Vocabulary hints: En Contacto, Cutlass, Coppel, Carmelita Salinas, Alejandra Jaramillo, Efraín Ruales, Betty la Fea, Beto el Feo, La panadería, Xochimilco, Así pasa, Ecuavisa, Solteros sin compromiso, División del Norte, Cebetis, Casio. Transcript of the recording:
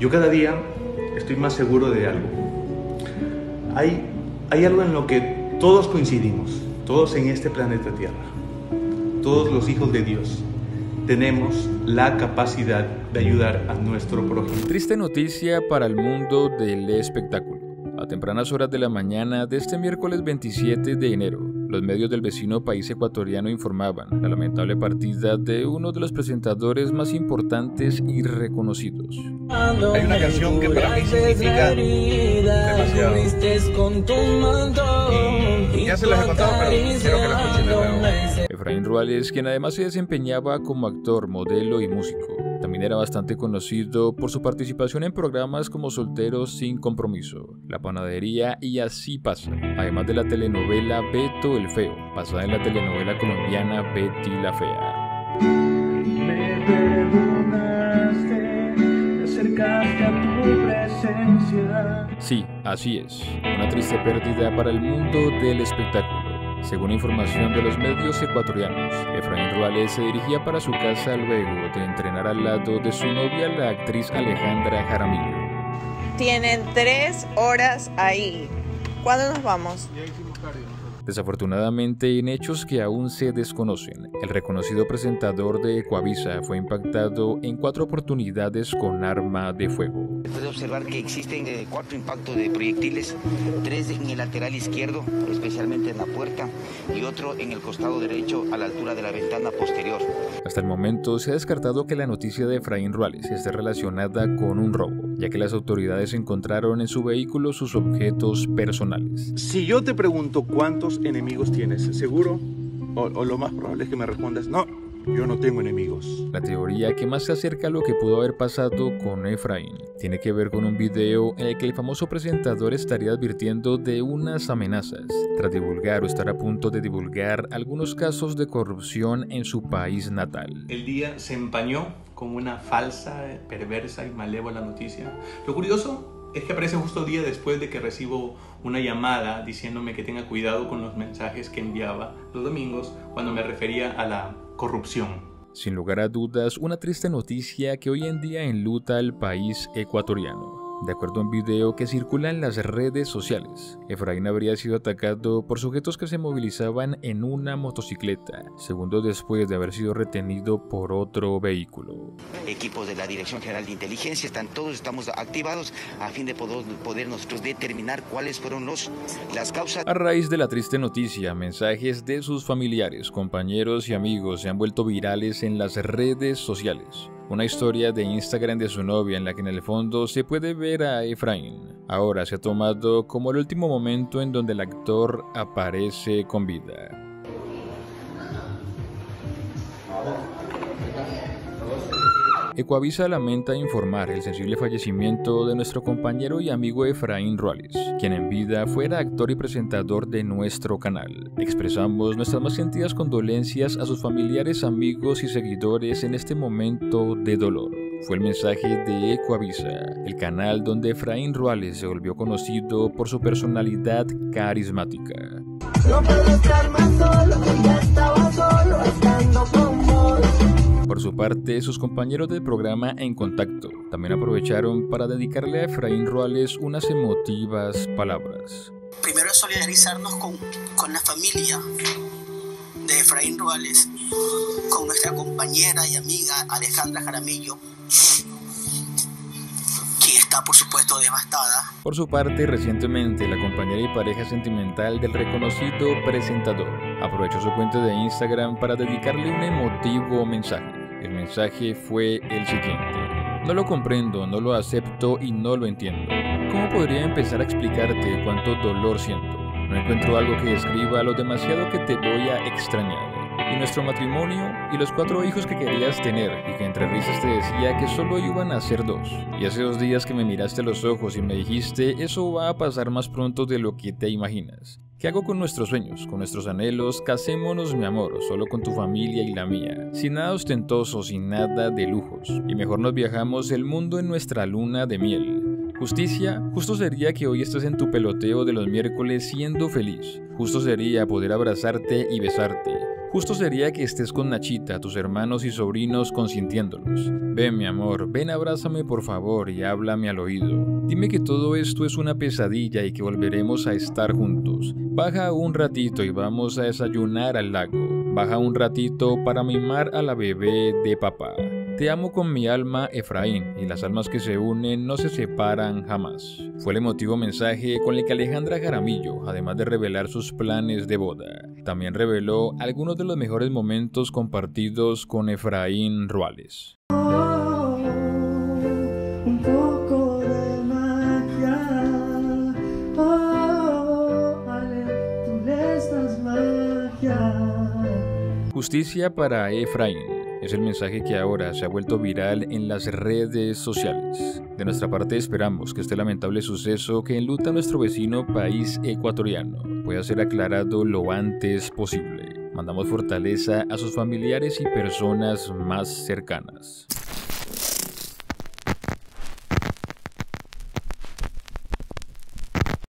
Yo cada día estoy más seguro de algo. Hay algo en lo que todos coincidimos, todos en este planeta Tierra, todos los hijos de Dios. Tenemos la capacidad de ayudar a nuestro prójimo. Triste noticia para el mundo del espectáculo. A tempranas horas de la mañana de este miércoles 27 de enero, los medios del vecino país ecuatoriano informaban la lamentable partida de uno de los presentadores más importantes y reconocidos. Hay una canción que para mí significa demasiado. Ya se las he contado, pero quiero que la escuchen de nuevo. Efraín Ruales, quien además se desempeñaba como actor, modelo y músico, también era bastante conocido por su participación en programas como Solteros sin Compromiso, La Panadería y Así Pasa, además de la telenovela Beto el Feo, basada en la telenovela colombiana Betty la Fea. Me perdonaste, te acercaste a tu presencia. Sí, así es, una triste pérdida para el mundo del espectáculo. Según información de los medios ecuatorianos, Efraín Ruales se dirigía para su casa luego de entrenar al lado de su novia, la actriz Alejandra Jaramillo. Tienen 3 horas ahí. ¿Cuándo nos vamos? Ya hicimos cardio. Desafortunadamente, en hechos que aún se desconocen, el reconocido presentador de Ecuavisa fue impactado en 4 oportunidades con arma de fuego. Puede observar que existen 4 impactos de proyectiles, 3 en el lateral izquierdo, especialmente en la puerta, y otro en el costado derecho a la altura de la ventana posterior. Hasta el momento se ha descartado que la noticia de Efraín Ruales esté relacionada con un robo, ya que las autoridades encontraron en su vehículo sus objetos personales. Si yo te pregunto cuántos enemigos tienes, seguro, o lo más probable es que me respondas no. Yo no tengo enemigos. La teoría que más se acerca a lo que pudo haber pasado con Efraín tiene que ver con un video en el que el famoso presentador estaría advirtiendo de unas amenazas tras divulgar o estar a punto de divulgar algunos casos de corrupción en su país natal. El día se empañó con una falsa, perversa y malévola noticia. Lo curioso es que aparece justo día después de que recibo una llamada diciéndome que tenga cuidado con los mensajes que enviaba los domingos cuando me refería a la corrupción. Sin lugar a dudas, una triste noticia que hoy en día enluta al país ecuatoriano. De acuerdo a un video que circula en las redes sociales, Efraín habría sido atacado por sujetos que se movilizaban en una motocicleta, segundos después de haber sido retenido por otro vehículo. Equipos de la Dirección General de Inteligencia, estamos activados a fin de poder nosotros determinar cuáles fueron las causas. A raíz de la triste noticia, mensajes de sus familiares, compañeros y amigos se han vuelto virales en las redes sociales. Una historia de Instagram de su novia en la que en el fondo se puede ver a Efraín. Ahora se ha tomado como el último momento en donde el actor aparece con vida. Ecuavisa lamenta informar el sensible fallecimiento de nuestro compañero y amigo Efraín Ruales, quien en vida fuera actor y presentador de nuestro canal. Expresamos nuestras más sentidas condolencias a sus familiares, amigos y seguidores en este momento de dolor. Fue el mensaje de Ecuavisa, el canal donde Efraín Ruales se volvió conocido por su personalidad carismática. No puedo estar más solo, ya estaba solo, estando con vos. Por su parte, sus compañeros del programa En Contacto también aprovecharon para dedicarle a Efraín Ruales unas emotivas palabras. Primero, solidarizarnos con la familia de Efraín Ruales, con nuestra compañera y amiga Alejandra Jaramillo, que está por supuesto devastada. Por su parte, recientemente la compañera y pareja sentimental del reconocido presentador aprovechó su cuenta de Instagram para dedicarle un emotivo mensaje. El mensaje fue el siguiente: no lo comprendo, no lo acepto y no lo entiendo. ¿Cómo podría empezar a explicarte cuánto dolor siento? No encuentro algo que describa lo demasiado que te voy a extrañar. Y nuestro matrimonio y los 4 hijos que querías tener y que entre risas te decía que solo iban a ser 2. Y hace 2 días que me miraste a los ojos y me dijiste, eso va a pasar más pronto de lo que te imaginas. ¿Qué hago con nuestros sueños, con nuestros anhelos? Casémonos, mi amor, solo con tu familia y la mía. Sin nada ostentoso, sin nada de lujos. Y mejor nos viajamos el mundo en nuestra luna de miel. Justicia, justo sería que hoy estés en tu peloteo de los miércoles siendo feliz. Justo sería poder abrazarte y besarte. Justo sería que estés con Nachita, tus hermanos y sobrinos consintiéndolos. Ven, mi amor, ven, abrázame por favor y háblame al oído. Dime que todo esto es una pesadilla y que volveremos a estar juntos. Baja un ratito y vamos a desayunar al lago. Baja un ratito para mimar a la bebé de papá. Te amo con mi alma, Efraín, y las almas que se unen no se separan jamás. Fue el emotivo mensaje con el que Alejandra Jaramillo, además de revelar sus planes de boda, también reveló algunos de los mejores momentos compartidos con Efraín Ruales. Justicia para Efraín. Es el mensaje que ahora se ha vuelto viral en las redes sociales. De nuestra parte esperamos que este lamentable suceso que enluta a nuestro vecino país ecuatoriano pueda ser aclarado lo antes posible. Mandamos fortaleza a sus familiares y personas más cercanas.